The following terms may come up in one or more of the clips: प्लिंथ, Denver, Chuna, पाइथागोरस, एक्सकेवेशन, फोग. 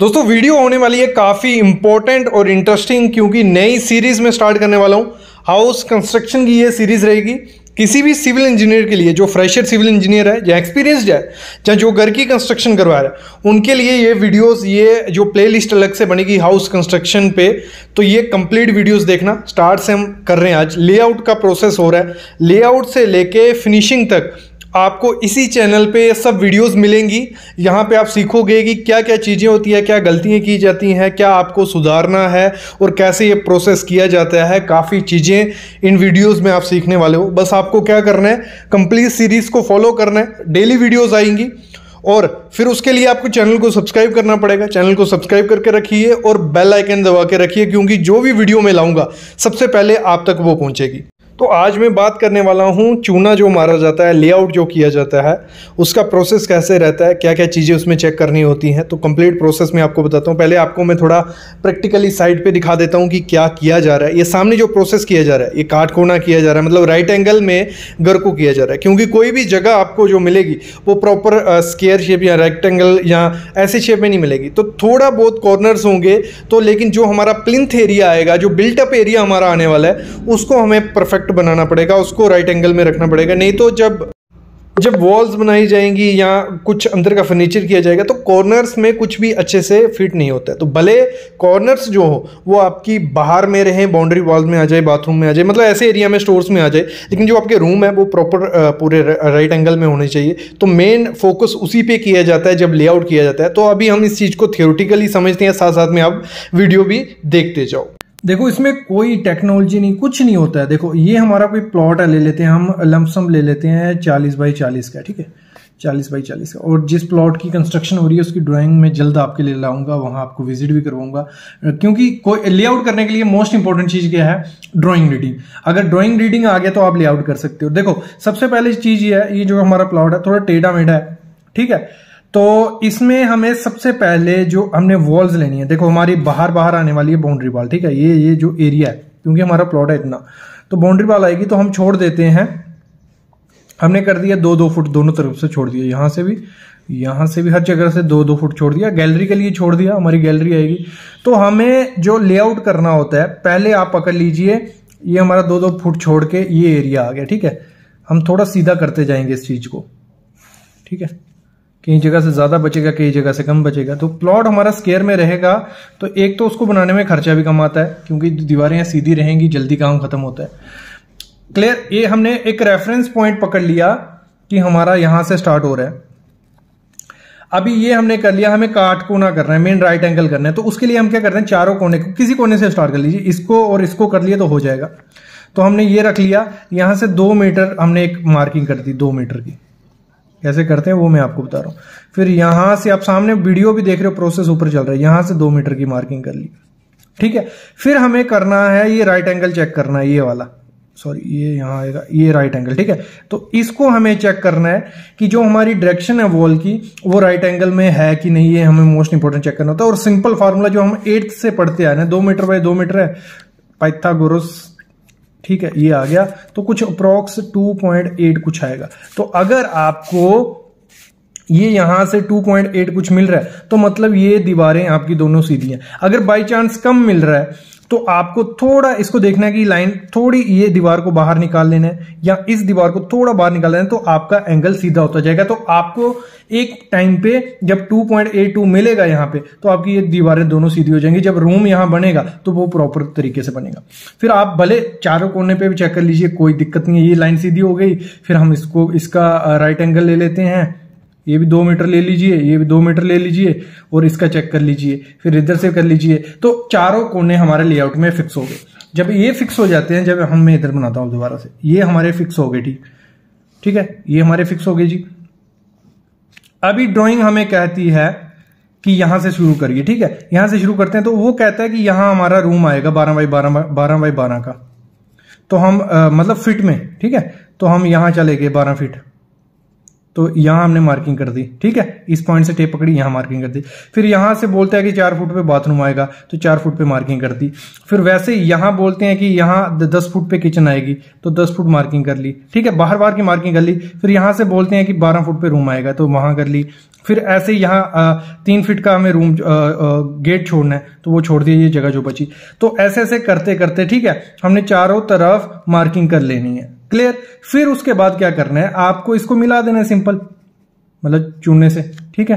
दोस्तों वीडियो होने वाली है काफ़ी इंपॉर्टेंट और इंटरेस्टिंग, क्योंकि नई सीरीज़ में स्टार्ट करने वाला हूँ। हाउस कंस्ट्रक्शन की ये सीरीज़ रहेगी। किसी भी सिविल इंजीनियर के लिए, जो फ्रेशर सिविल इंजीनियर है या एक्सपीरियंस्ड है या जो घर की कंस्ट्रक्शन करवा रहा है, उनके लिए ये वीडियोस, ये जो प्लेलिस्ट अलग से बनेगी हाउस कंस्ट्रक्शन पे, तो ये कंप्लीट वीडियोस देखना। स्टार्ट से हम कर रहे हैं आज, लेआउट का प्रोसेस हो रहा है। लेआउट से लेके फिनिशिंग तक आपको इसी चैनल पे सब वीडियोस मिलेंगी। यहाँ पे आप सीखोगे कि क्या क्या चीज़ें होती है, क्या गलतियाँ की जाती हैं, क्या आपको सुधारना है और कैसे ये प्रोसेस किया जाता है। काफ़ी चीज़ें इन वीडियोस में आप सीखने वाले हो। बस आपको क्या करना है, कंप्लीट सीरीज़ को फॉलो करना है। डेली वीडियोस आएंगी और फिर उसके लिए आपको चैनल को सब्सक्राइब करना पड़ेगा। चैनल को सब्सक्राइब करके रखिए और बेल आइकन दबा के रखिए, क्योंकि जो भी वीडियो मैं लाऊँगा सबसे पहले आप तक वो पहुँचेगी। तो आज मैं बात करने वाला हूँ, चूना जो मारा जाता है, लेआउट जो किया जाता है, उसका प्रोसेस कैसे रहता है, क्या क्या चीज़ें उसमें चेक करनी होती हैं। तो कंप्लीट प्रोसेस मैं आपको बताता हूँ। पहले आपको मैं थोड़ा प्रैक्टिकली साइड पे दिखा देता हूँ कि क्या किया जा रहा है। ये सामने जो प्रोसेस किया जा रहा है, ये काट कोना किया जा रहा है, मतलब राइट एंगल में घर को किया जा रहा है, क्योंकि कोई भी जगह आपको जो मिलेगी वो प्रॉपर स्क्वायर शेप या रेक्टेंगल या ऐसे शेप में नहीं मिलेगी। तो थोड़ा बहुत कॉर्नर्स होंगे, तो लेकिन जो हमारा प्लिंथ एरिया आएगा, जो बिल्टअप एरिया हमारा आने वाला है, उसको हमें परफेक्ट बनाना पड़ेगा, उसको राइट एंगल में रखना पड़ेगा। नहीं तो जब वॉल्स बनाई जाएंगी या कुछ अंदर का फर्नीचर किया जाएगा तो कॉर्नर्स में कुछ भी अच्छे से फिट नहीं होता है। तो भले कॉर्नर्स जो हो वो आपकी बाहर में रहें, बाउंड्री वॉल में आ जाए, बाथरूम में आ जाए, मतलब ऐसे एरिया में, स्टोर्स में आ जाए, लेकिन जो आपके रूम है वो प्रॉपर पूरे राइट एंगल में होने चाहिए। तो मेन फोकस उसी पर किया जाता है जब लेआउट किया जाता है। तो अभी हम इस चीज़ को थियोरेटिकली समझते हैं, साथ साथ में आप वीडियो भी देखते जाओ। देखो इसमें कोई टेक्नोलॉजी नहीं, कुछ नहीं होता है। देखो ये हमारा कोई प्लॉट है, ले लेते हैं हम, लमसम ले लेते हैं 40 बाई 40 का, ठीक है, 40 बाई 40 का। और जिस प्लॉट की कंस्ट्रक्शन हो रही है उसकी ड्राइंग में जल्द आपके लिए लाऊंगा, वहां आपको विजिट भी करवाऊंगा, क्योंकि कोई लेआउट करने के लिए मोस्ट इंपॉर्टेंट चीज क्या है, ड्राइंग रीडिंग। अगर ड्राइंग रीडिंग आ गया तो आप लेआउट कर सकते हो। देखो सबसे पहले चीज ये है, ये जो हमारा प्लॉट है थोड़ा टेढ़ा मेढ़ा है, ठीक है, तो इसमें हमें सबसे पहले जो हमने वॉल्स लेनी है, देखो हमारी बाहर आने वाली है बाउंड्री वॉल, ठीक है, ये जो एरिया है, क्योंकि हमारा प्लॉट है इतना, तो बाउंड्री वॉल आएगी। तो हम छोड़ देते हैं, हमने कर दिया 2-2 फुट दोनों तरफ से छोड़ दिया, यहाँ से भी, हर जगह से 2-2 फुट छोड़ दिया। गैलरी के लिए छोड़ दिया, हमारी गैलरी आएगी। तो हमें जो लेआउट करना होता है, पहले आप पकड़ लीजिए ये हमारा 2-2 फुट छोड़ के ये एरिया आ गया, ठीक है। हम थोड़ा सीधा करते जाएंगे इस चीज को, ठीक है, कई जगह से ज्यादा बचेगा, कई जगह से कम बचेगा। तो प्लॉट हमारा स्क्वायर में रहेगा, तो एक तो उसको बनाने में खर्चा भी कम आता है, क्योंकि दीवारें सीधी रहेंगी, जल्दी काम खत्म होता है। क्लियर। ये हमने एक रेफरेंस पॉइंट पकड़ लिया कि हमारा यहां से स्टार्ट हो रहा है। अभी ये हमने कर लिया, हमें काट कोना करना है, मेन राइट एंगल करना है। तो उसके लिए हम क्या कर रहे हैं, चारों कोने को, किसी कोने से स्टार्ट कर लीजिए, इसको और इसको कर लिया तो हो जाएगा। तो हमने ये रख लिया, यहां से 2 मीटर हमने एक मार्किंग कर दी, 2 मीटर की, कैसे करते हैं वो मैं आपको बता रहा हूँ। फिर यहाँ से आप सामने वीडियो भी देख रहे हो, प्रोसेस ऊपर चल रहा है, यहाँ से 2 मीटर की मार्किंग कर ली, ठीक है। फिर हमें करना है, ये राइट एंगल चेक करना है, ये वाला, सॉरी ये यहाँ आएगा, ये राइट एंगल, ठीक है। तो इसको हमें चेक करना है कि जो हमारी डायरेक्शन है वॉल की वो राइट एंगल में है कि नहीं, ये हमें मोस्ट इंपोर्टेंट चेक करना होता है। और सिंपल फार्मूला जो हम 8 से पढ़ते आ रहे हैं, 2 मीटर बाय 2 मीटर है, पाइथागोरस, ठीक है, ये आ गया। तो कुछ अप्रोक्स 2.8 कुछ आएगा। तो अगर आपको ये यहां से 2.8 कुछ मिल रहा है तो मतलब ये दीवारें आपकी दोनों सीधी हैं। अगर बाय चांस कम मिल रहा है तो आपको थोड़ा इसको देखना है कि लाइन थोड़ी ये दीवार को बाहर निकाल लेना है या इस दीवार को थोड़ा बाहर निकाल लेना है, तो आपका एंगल सीधा होता जाएगा। तो आपको एक टाइम पे जब 2.82 मिलेगा यहाँ पे, तो आपकी ये दीवारें दोनों सीधी हो जाएंगी। जब रूम यहाँ बनेगा तो वो प्रॉपर तरीके से बनेगा। फिर आप भले चारों कोने पे भी चेक कर लीजिए, कोई दिक्कत नहीं है, ये लाइन सीधी हो गई। फिर हम इसको, इसका राइट एंगल ले लेते हैं, ये भी 2 मीटर ले लीजिए, ये भी 2 मीटर ले लीजिए और इसका चेक कर लीजिए, फिर इधर से कर लीजिए। तो चारों कोने हमारे लेआउट में फिक्स हो गए। जब ये फिक्स हो जाते हैं, जब हम, मैं इधर बनाता हूँ दोबारा से, ये हमारे फिक्स हो गए, ठीक है, ये हमारे फिक्स हो गए जी। अभी ड्राइंग हमें कहती है कि यहां से शुरू करिए, ठीक है, यहां से शुरू करते हैं। तो वो कहता है कि यहां हमारा रूम आएगा 12 बाई 12 का, तो हम मतलब फिट में, ठीक है, तो हम यहां चले गए 12 फीट। तो यहाँ हमने मार्किंग कर दी, ठीक है। इस पॉइंट से टेप पकड़ी, यहाँ मार्किंग कर दी। फिर यहाँ से बोलते हैं कि 4 फुट पे बाथरूम आएगा, तो 4 फुट पे मार्किंग कर दी। फिर वैसे यहाँ बोलते हैं कि यहाँ 10 फुट पे किचन आएगी, तो 10 फुट मार्किंग कर ली, ठीक है। बाहर बाहर की मार्किंग कर ली। फिर यहाँ से बोलते हैं कि 12 फुट पे रूम आएगा, तो वहां कर ली। फिर ऐसे यहाँ 3 फीट का हमें रूम गेट छोड़ना है, तो वो छोड़ दिया, ये जगह जो बची। तो ऐसे ऐसे करते करते, ठीक है, हमने चारों तरफ मार्किंग कर लेनी है, क्लियर। फिर उसके बाद क्या करना है, आपको इसको मिला देना है सिंपल, मतलब चूने से, ठीक है।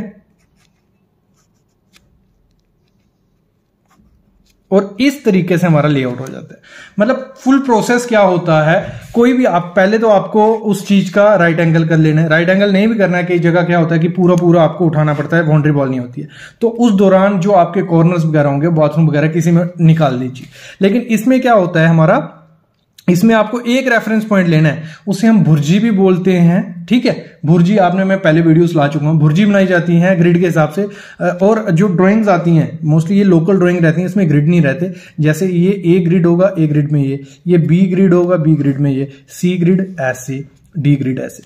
और इस तरीके से हमारा लेआउट हो जाता है। मतलब फुल प्रोसेस क्या होता है, कोई भी आप पहले तो आपको उस चीज का राइट एंगल कर लेना है। राइट एंगल नहीं भी करना है, कई जगह क्या होता है कि पूरा पूरा आपको उठाना पड़ता है, बाउंड्री वॉल नहीं होती है। तो उस दौरान जो आपके कॉर्नर्स वगैरह होंगे, बाथरूम वगैरह, किसी में निकाल दीजिए। लेकिन इसमें क्या होता है हमारा, इसमें आपको एक रेफरेंस पॉइंट लेना है, उसे हम भुर्जी भी बोलते हैं, ठीक है। भुर्जी आपने, मैं पहले वीडियोस ला चुका हूं, भुर्जी बनाई जाती है ग्रिड के हिसाब से। और जो ड्राइंग्स आती हैं मोस्टली ये लोकल ड्राइंग रहती है, इसमें ग्रिड नहीं रहते। जैसे ये ए ग्रिड होगा, ए ग्रिड में ये बी ग्रिड होगा, बी ग्रिड में ये, सी ग्रिड ऐसे, डी ग्रिड ऐसे।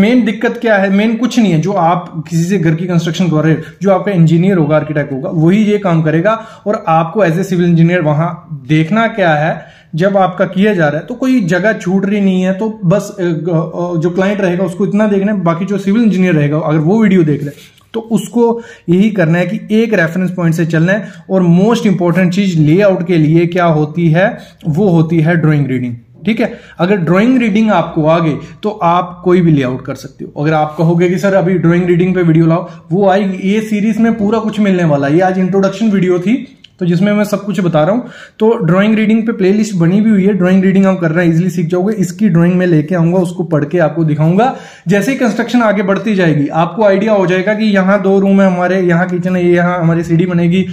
मेन दिक्कत क्या है, मेन कुछ नहीं है। जो आप किसी से घर की कंस्ट्रक्शन कर रहे हो, जो आपका इंजीनियर होगा, आर्किटेक्ट होगा, वही ये काम करेगा। और आपको एज ए सिविल इंजीनियर वहां देखना क्या है, जब आपका किया जा रहा है तो कोई जगह छूट रही नहीं है। तो बस जो क्लाइंट रहेगा उसको इतना देखना है, बाकी जो सिविल इंजीनियर रहेगा अगर वो वीडियो देख रहे हैं तो उसको यही करना है कि एक रेफरेंस पॉइंट से चलना है। और मोस्ट इंपॉर्टेंट चीज लेआउट के लिए क्या होती है, वो होती है ड्राइंग रीडिंग, ठीक है। अगर ड्राइंग रीडिंग आपको आ गई तो आप कोई भी लेआउट कर सकते हो। अगर आप कहोगे कि सर अभी ड्राइंग रीडिंग पे वीडियो लाओ, वो आएगी, ये सीरीज में पूरा कुछ मिलने वाला है। ये आज इंट्रोडक्शन वीडियो थी तो जिसमें मैं सब कुछ बता रहा हूं। तो ड्राइंग रीडिंग पे प्लेलिस्ट बनी भी हुई है, ड्राइंग रीडिंग हम कर रहे हैं, इजिली सीख जाओगे। इसकी ड्राइंग में लेके आऊंगा, उसको पढ़ के आपको दिखाऊंगा। जैसे ही कंस्ट्रक्शन आगे बढ़ती जाएगी आपको आइडिया हो जाएगा कि यहाँ 2 रूम है हमारे, यहाँ किचन है, यहाँ हमारी सीढ़ी बनेगी,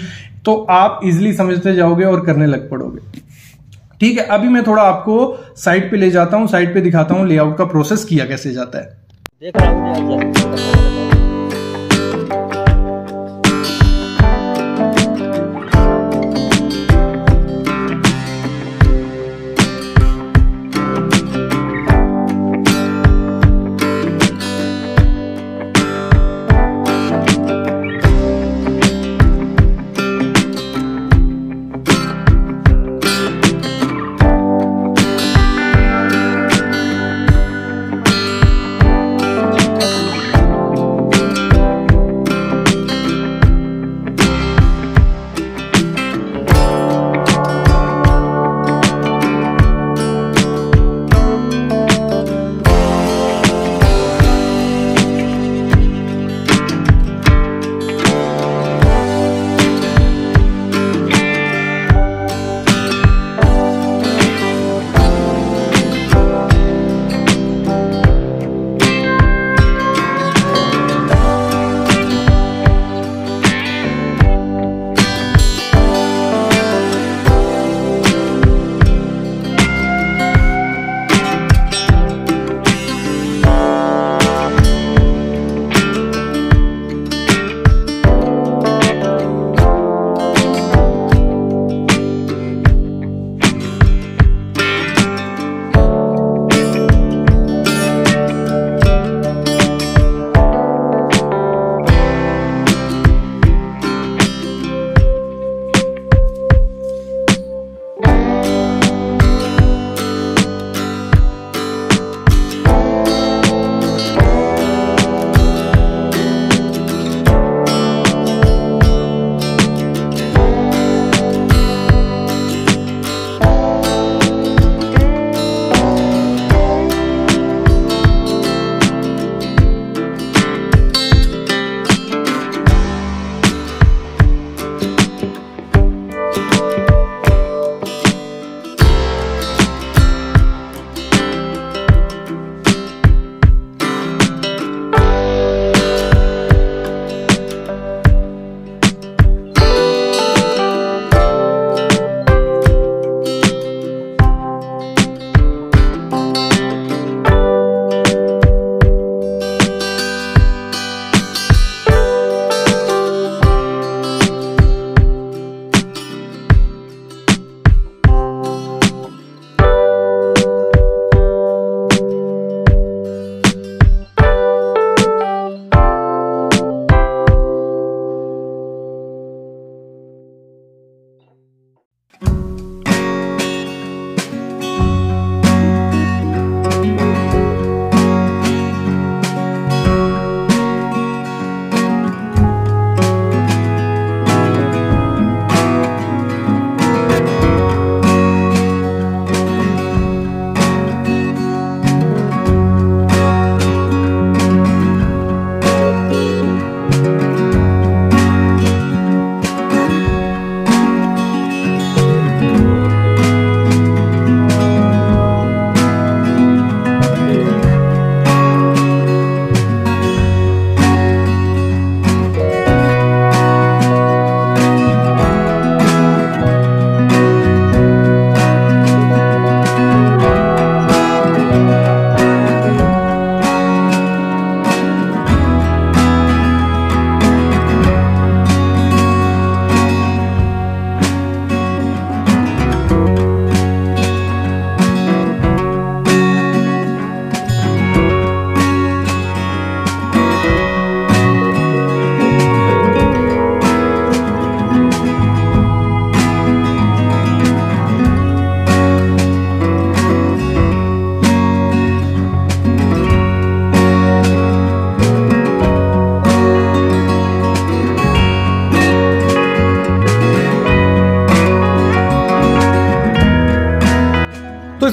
तो आप इजिली समझते जाओगे और करने लग पड़ोगे, ठीक है। अभी मैं थोड़ा आपको साइट पे ले जाता हूँ, साइट पे दिखाता हूँ लेआउट का प्रोसेस किया कैसे जाता है। देख रहा हूँ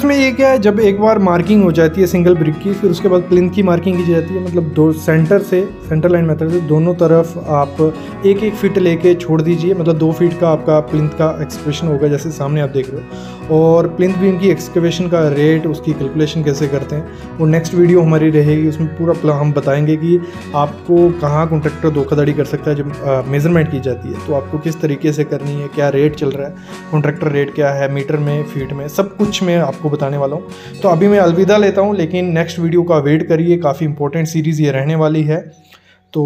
इसमें ये क्या है, जब एक बार मार्किंग हो जाती है सिंगल ब्रिक की, फिर उसके बाद प्लिंथ की मार्किंग की जाती है, मतलब दो सेंटर लाइन मेथड से दोनों तरफ आप एक एक फिट लेके छोड़ दीजिए, मतलब 2 फीट का आपका प्लिंथ का एक्सकेवेशन होगा जैसे सामने आप देख रहे हो। और प्लिंथ बीम की एक्सकेवेशन का रेट, उसकी कैलकुलेशन कैसे करते हैं वो नेक्स्ट वीडियो हमारी रहेगी, उसमें पूरा हम बताएंगे कि आपको कहाँ कॉन्ट्रैक्टर धोखाधड़ी कर सकता है। जब मेजरमेंट की जाती है तो आपको किस तरीके से करनी है, क्या रेट चल रहा है, कॉन्ट्रैक्टर रेट क्या है मीटर में, फीट में, सब कुछ मैं आपको बताने वाला हूँ। तो अभी मैं अलविदा लेता हूँ, लेकिन नेक्स्ट वीडियो का वेट करिए, काफ़ी इंपॉर्टेंट सीरीज़ ये रहने वाली है। तो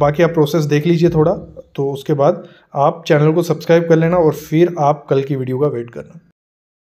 बाकी आप प्रोसेस देख लीजिए थोड़ा, तो उसके बाद आप चैनल को सब्सक्राइब कर लेना और फिर आप कल की वीडियो का वेट करना।